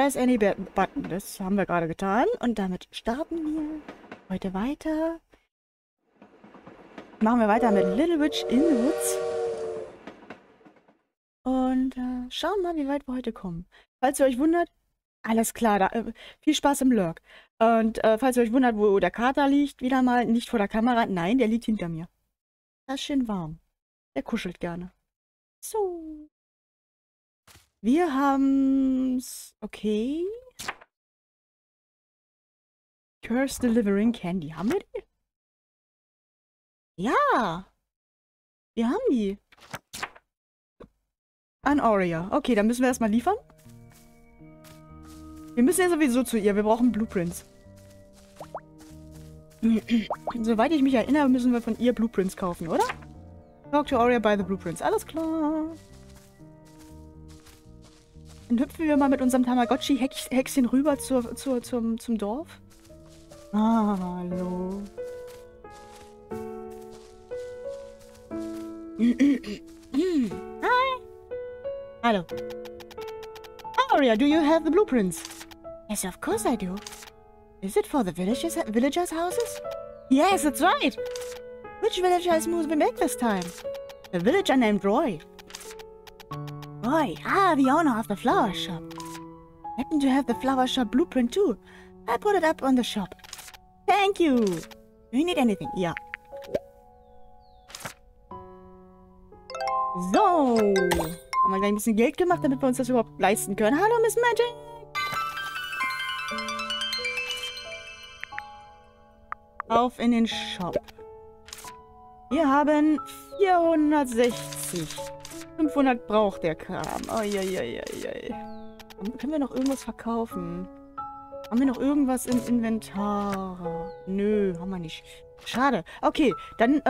Press any button. Das haben wir gerade getan. Und damit starten wir heute weiter. Machen wir weiter mit Little Witch in the Woods. Und schauen mal, wie weit wir heute kommen. Falls ihr euch wundert, alles klar, da, viel Spaß im Lurk. Und falls ihr euch wundert, wo der Kater liegt, wieder mal nicht vor der Kamera. Nein, der liegt hinter mir. Das ist schön warm. Der kuschelt gerne. So. Wir haben's. Okay. Curse Delivering Candy. Haben wir die? Ja. Wir haben die. An Aurea. Okay, dann müssen wir erstmal liefern. Wir müssen ja sowieso zu ihr. Wir brauchen Blueprints. Soweit ich mich erinnere, müssen wir von ihr Blueprints kaufen, oder? Talk to Aurea by the Blueprints. Alles klar. Dann hüpfen wir mal mit unserem Tamagotchi-Hexchen rüber zum Dorf. Ah, hallo. Hi. Hallo. Aurea, do you have the blueprints? Yes, of course I do. Is it for the villagers' houses? Yes, that's right. Which villager has moved back this time? The villager named Roy. Roy, the owner of the flower shop. Happen to have the flower shop blueprint too. I put it up on the shop. Thank you. Do you need anything? Yeah. So. Haben wir gleich ein bisschen Geld gemacht, damit wir uns das überhaupt leisten können. Hallo, Miss Magic. Auf in den Shop. Wir haben 460. 500 braucht der Kram. Uiuiuiui. Können wir noch irgendwas verkaufen? Haben wir noch irgendwas im Inventar? Nö, haben wir nicht. Schade. Okay, dann,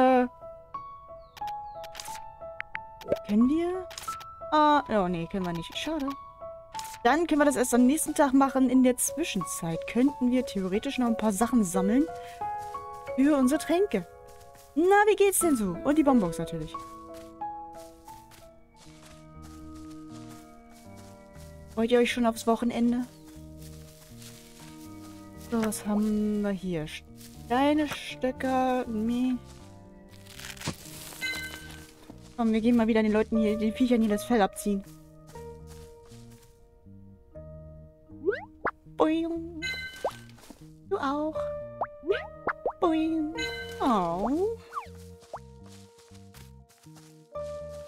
können wir? Oh nee, können wir nicht. Schade. Dann können wir das erst am nächsten Tag machen. In der Zwischenzeit könnten wir theoretisch noch ein paar Sachen sammeln für unsere Tränke. Na, wie geht's denn so? Und die Bonbons natürlich. Freut ihr euch schon aufs Wochenende? So, was haben wir hier? Steine, Stöcker, nee. Komm, wir gehen mal wieder den Leuten hier, den Viechern hier das Fell abziehen. Boing. Du auch. Boing. Au.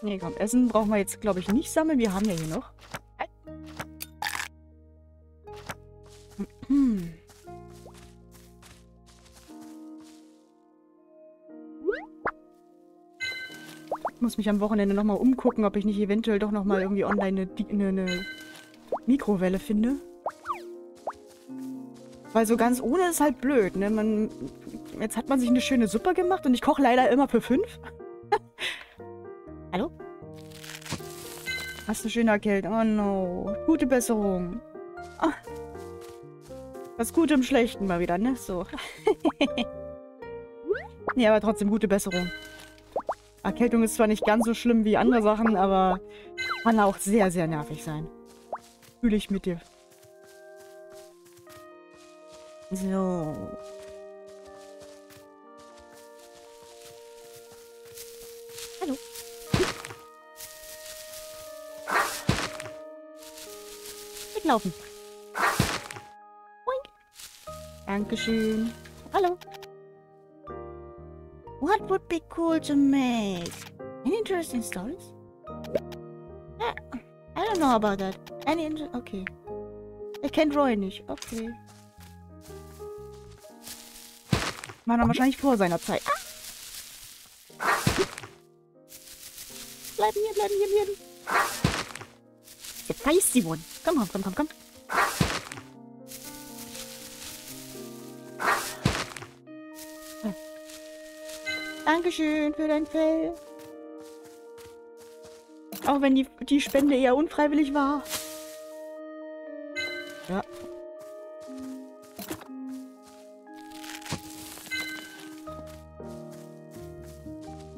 Nee, komm, Essen brauchen wir jetzt, glaube ich, nicht sammeln. Wir haben ja hier noch. Ich muss mich am Wochenende nochmal umgucken, ob ich nicht eventuell doch nochmal irgendwie online eine Mikrowelle finde. Weil so ganz ohne ist halt blöd, ne? Jetzt hat man sich eine schöne Suppe gemacht und ich koche leider immer für 5. Hallo? Hast du schön erkältet? Oh no. Gute Besserung. Oh. Das Gute im Schlechten mal wieder, ne? So. Nee, aber trotzdem gute Besserung. Erkältung ist zwar nicht ganz so schlimm wie andere Sachen, aber kann auch sehr, sehr nervig sein. Fühle ich mit dir. So. Hallo. Mitlaufen. Boink. Dankeschön. Hallo. What would be cool to make? Any interesting stories? I don't know about that. Any interesting... Okay. Er kennt Roy nicht. Okay. War noch wahrscheinlich vor seiner Zeit. Ah! Bleiben hier, bleiben hier, bleiben. Jetzt heißt sie wohl. Komm, komm, komm, komm, komm. Dankeschön für dein Fell. Auch wenn die Spende eher unfreiwillig war. Ja.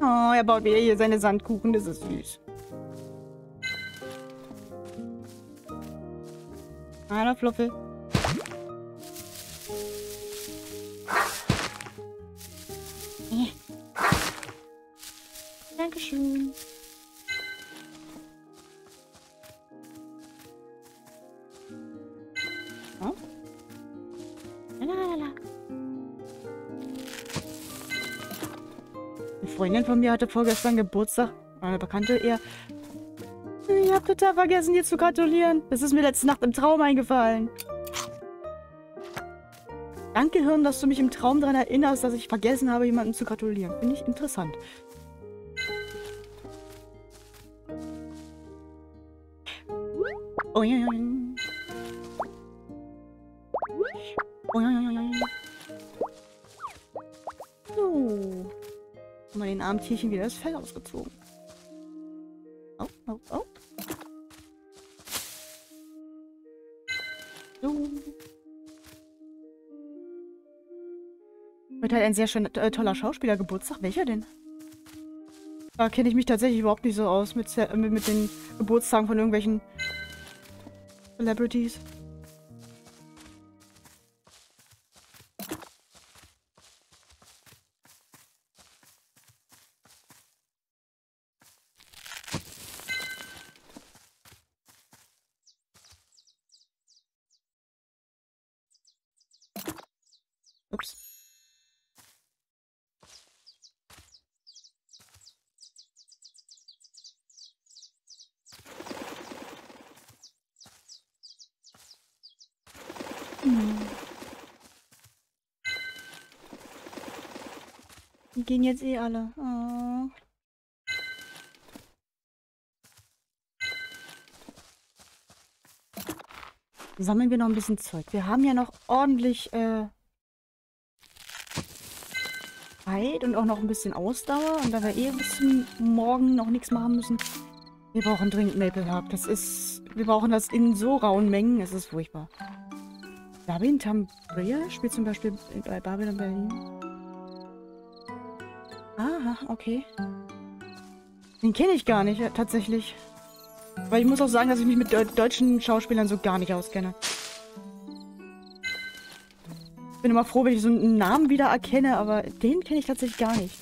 Oh, er baut wieder hier seine Sandkuchen. Das ist süß. Hallo, Floppel. Dankeschön. Oh. Lalalala. Eine Freundin von mir hatte vorgestern Geburtstag. Eine Bekannte eher. Ich hab total vergessen, dir zu gratulieren. Das ist mir letzte Nacht im Traum eingefallen. Danke, Hirn, dass du mich im Traum daran erinnerst, dass ich vergessen habe, jemandem zu gratulieren. Finde ich interessant. So. Haben wir den armen Tierchen wieder das Fell ausgezogen. Oh, oh, oh. So. Heute hat ein sehr schöner, toller Schauspieler Geburtstag. Welcher denn? Da kenne ich mich tatsächlich überhaupt nicht so aus mit den Geburtstagen von irgendwelchen Celebrities. Die gehen jetzt eh alle. Oh. Sammeln wir noch ein bisschen Zeug. Wir haben ja noch ordentlich Zeit und auch noch ein bisschen Ausdauer. Und da wir eh bis zum Morgen noch nichts machen müssen. Wir brauchen dringend Maple Herb. Das ist. Wir brauchen das in so rauen Mengen. Es ist furchtbar. Babin Tambria spielt zum Beispiel bei Babylon-Berlin. Ah, okay. Den kenne ich gar nicht, tatsächlich. Weil ich muss auch sagen, dass ich mich mit deutschen Schauspielern so gar nicht auskenne. Ich bin immer froh, wenn ich so einen Namen wieder erkenne, aber den kenne ich tatsächlich gar nicht.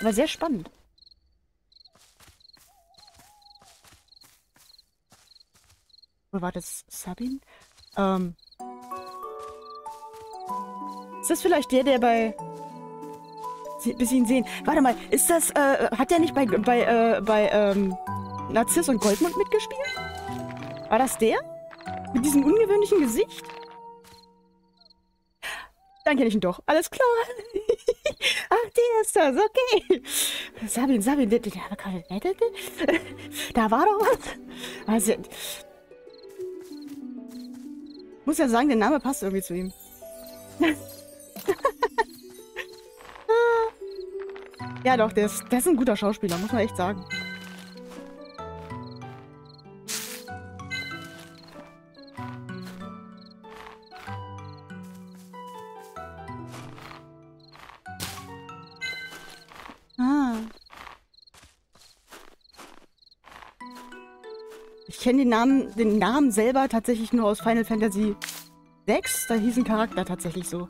Aber sehr spannend. Wo war das? Sabine? Ist das vielleicht der bei... Bisschen sehen. Warte mal, ist das, hat der nicht bei Narziss und Goldmund mitgespielt? War das der? Mit diesem ungewöhnlichen Gesicht? Dann kenne ich ihn doch. Alles klar. Ach, der ist das. Okay. Sabine, da war doch was. Also, ich muss ja sagen, der Name passt irgendwie zu ihm. Ja doch, der ist ein guter Schauspieler, muss man echt sagen. Ah. Ich kenne den Namen selber tatsächlich nur aus Final Fantasy VI. Da hieß ein Charakter tatsächlich so.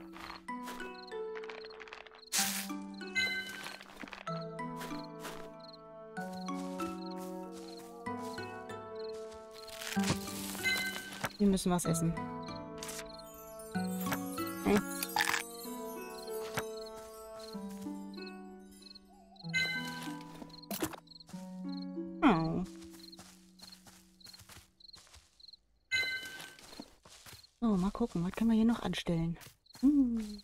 Wir müssen was essen. Okay. Oh. So, mal gucken, was können wir hier noch anstellen? Hm.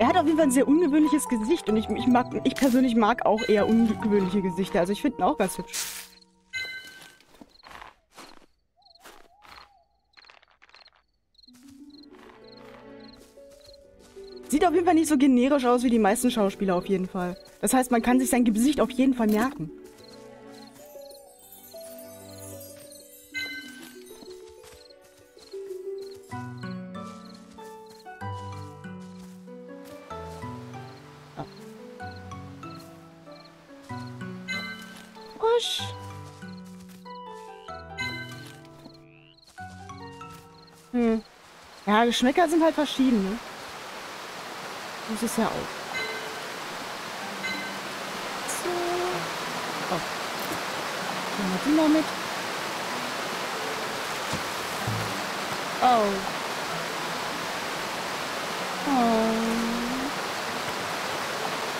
Er hat auf jeden Fall ein sehr ungewöhnliches Gesicht und ich persönlich mag auch eher ungewöhnliche Gesichter. Also ich finde ihn auch ganz hübsch. Sieht auf jeden Fall nicht so generisch aus wie die meisten Schauspieler auf jeden Fall. Das heißt, man kann sich sein Gesicht auf jeden Fall merken. komisch. Hm. Ja, Geschmäcker sind halt verschieden. Ne? Das ist ja auch. Damit. Oh. Oh.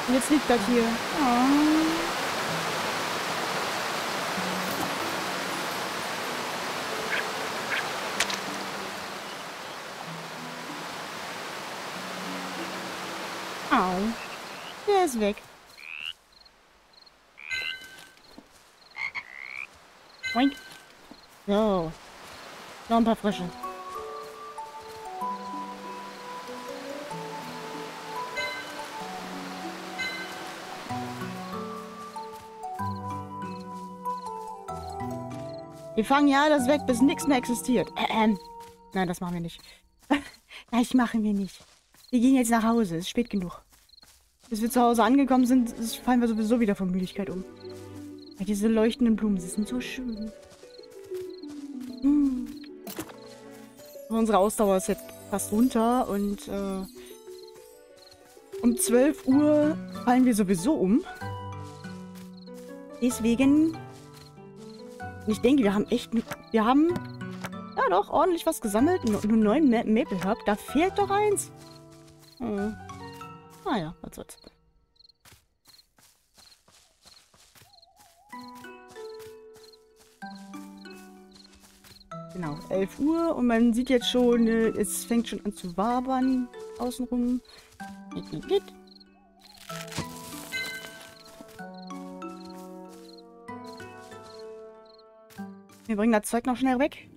Und jetzt liegt das hier. Oh. Au. Der ist weg. So, noch ein paar frische. Wir fangen ja alles weg, bis nichts mehr existiert. Nein, das machen wir nicht. Das machen wir nicht. Wir gehen jetzt nach Hause, es ist spät genug. Bis wir zu Hause angekommen sind, fallen wir sowieso wieder von Müdigkeit um. Weil diese leuchtenden Blumen, sie sind so schön. Unsere Ausdauer ist jetzt fast runter und um 12 Uhr fallen wir sowieso um. Deswegen, ich denke, wir haben echt, ja doch, ordentlich was gesammelt. Nur 9 Maple Herb, da fehlt doch eins. Naja, was soll's. Genau, 11 Uhr und man sieht jetzt schon, es fängt schon an zu wabern außenrum. Wir bringen das Zeug noch schnell weg.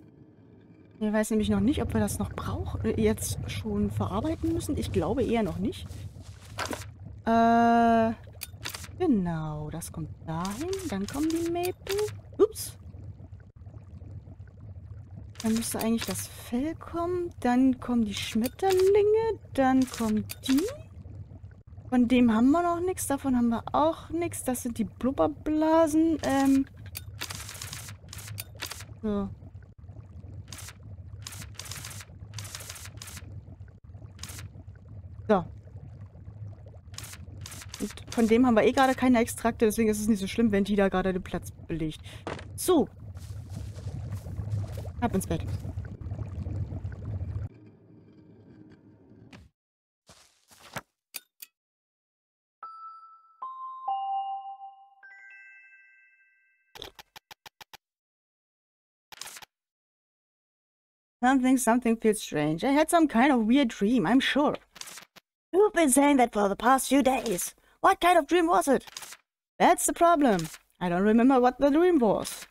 Ich weiß nämlich noch nicht, ob wir das noch brauchen, jetzt schon verarbeiten müssen. Ich glaube eher noch nicht. Genau, das kommt dahin. Dann kommen die Maple. Ups. Dann müsste eigentlich das Fell kommen, dann kommen die Schmetterlinge, dann kommen die. Von dem haben wir noch nichts, davon haben wir auch nichts. Das sind die Blubberblasen. So. So. Und von dem haben wir eh gerade keine Extrakte, deswegen ist es nicht so schlimm, wenn die da gerade den Platz belegt. So. Ab ins Bett. Something feels strange. I had some kind of weird dream, I'm sure. You've been saying that for the past few days. What kind of dream was it? That's the problem. I don't remember what the dream was.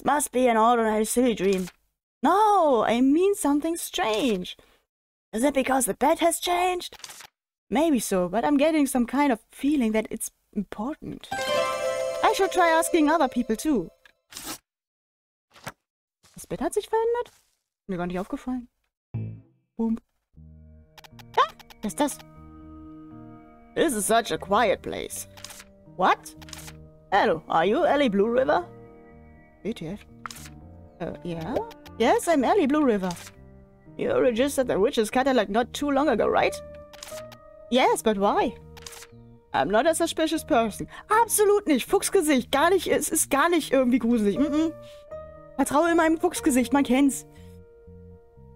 It must be an ordinary silly dream. No, I mean something strange. Is it because the bed has changed? Maybe so, but I'm getting some kind of feeling that it's important. I should try asking other people too. Das Bett hat sich verändert? Mir gar nicht aufgefallen. Boom. Ah, was ist das? This is such a quiet place. What? Hello, are you Ellie Blue River? BTF? Yeah? Yes, I'm Ellie Blue River. You registered the Witches Catalog not too long ago, right? Yes, but why? I'm not a suspicious person. Absolut nicht. Fuchsgesicht. Gar nicht. Es ist gar nicht irgendwie gruselig. Vertraue in meinem Fuchsgesicht. Man kennt's.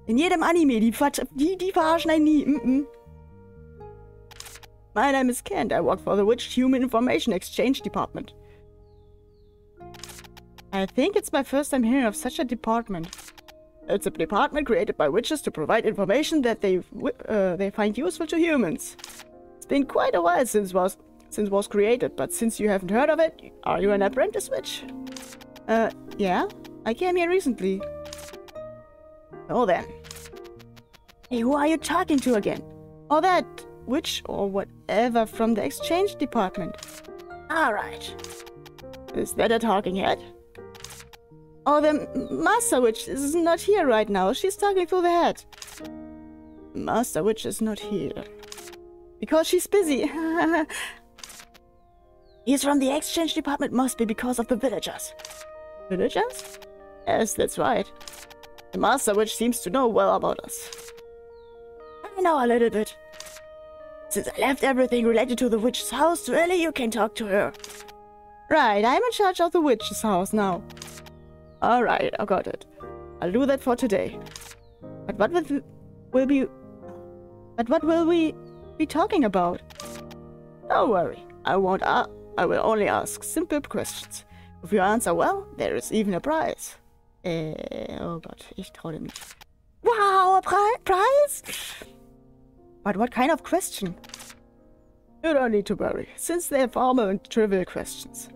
In jedem Anime. Die verarschen einen nie. My name is Kent. I work for the Witch Human Information Exchange Department. I think it's my first time hearing of such a department. It's a department created by witches to provide information that they find useful to humans. It's been quite a while since was created, but since you haven't heard of it, are you an apprentice witch? Yeah, I came here recently. Oh then. Hey, who are you talking to again? Oh, that witch or whatever from the exchange department. Alright. Is that a talking head? Oh, the Master Witch is not here right now. She's talking through the head. Master Witch is not here. Because she's busy. He's from the exchange department, must be because of the villagers. Villagers? Yes, that's right. The master witch seems to know well about us. I know a little bit. Since I left everything related to the witch's house to Ellie, you can talk to her. Right, I'm in charge of the witch's house now. Alright, I got it. I'll do that for today. But what will we be talking about? Don't worry, I will only ask simple questions. If you answer well, there is even a prize. Oh god, ich traue dem nicht. Wow, a prize? But what kind of question? You don't need to worry, since they're formal and trivial questions.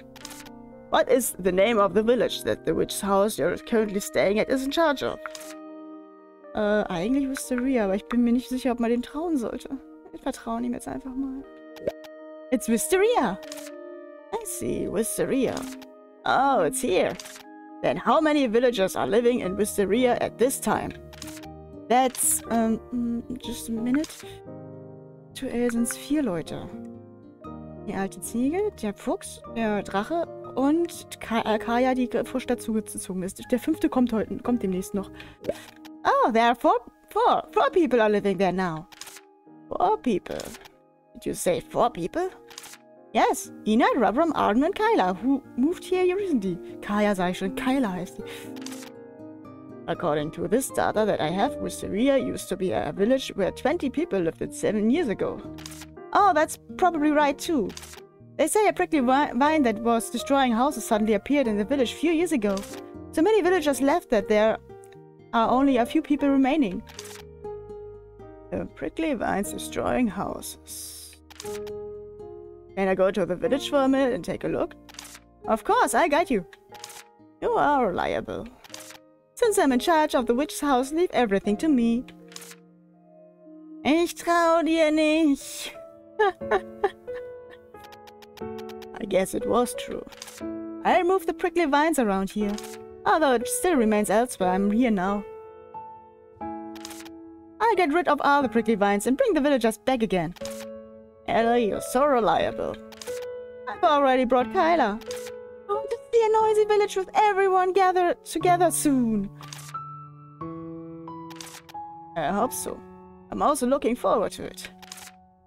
What is the name of the village that the witch's house you're currently staying at is in charge of? Eigentlich Wisteria, aber ich bin mir nicht sicher, ob man dem trauen sollte. Wir vertrauen ihm jetzt einfach mal. It's Wisteria! I see, Wisteria. Oh, it's here. Then how many villagers are living in Wisteria at this time? That's, just a minute. Aktuell sind es 4 Leute. Die alte Ziege, der Fuchs, der Drache und Kaya, die frisch dazugezogen ist. Der 5. kommt demnächst noch. Oh, there are four people are living there now. 4 people. Did you say 4 people? Yes, Enid, Rubram, Arden and Kyla, who moved here recently. Kaya sei schon, Kyla heißt sie. According to this data that I have, Wisteria used to be a village where 20 people lived it 7 years ago. Oh, that's probably right too. They say a prickly vine that was destroying houses suddenly appeared in the village few years ago. So many villagers left that there are only a few people remaining. The prickly vines destroying houses. Can I go to the village for a minute and take a look? Of course, I got you. You are reliable. Since I'm in charge of the witch's house, leave everything to me. Ich trau dir nicht. I guess it was true. I removed the prickly vines around here. Although it still remains elsewhere, I'm here now. I'll get rid of all the prickly vines and bring the villagers back again. Ellie, you're so reliable. I've already brought Kyla. A noisy village with everyone gathered together soon. I hope so. I'm also looking forward to it.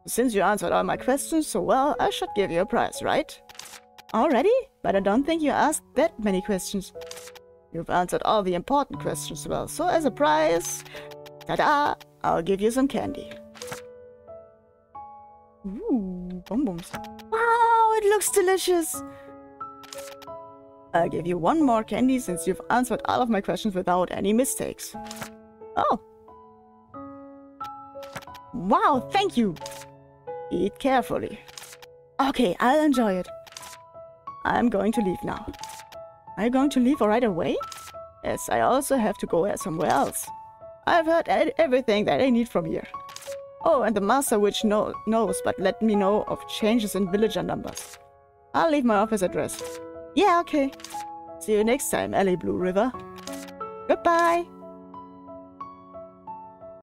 Since you answered all my questions so well, I should give you a prize, right? Already? But I don't think you asked that many questions. You've answered all the important questions well, so as a prize, ta-da, I'll give you some candy. Ooh, bonbons. Wow, it looks delicious! I'll give you one more candy since you've answered all of my questions without any mistakes. Oh. Wow, thank you. Eat carefully. Okay, I'll enjoy it. I'm going to leave now. Are you going to leave right away? Yes, I also have to go somewhere else. I've heard everything that I need from here. Oh, and the master witch knows, but let me know of changes in villager numbers. I'll leave my office address. Yeah, okay. See you next time, Ellie Blue River. Goodbye.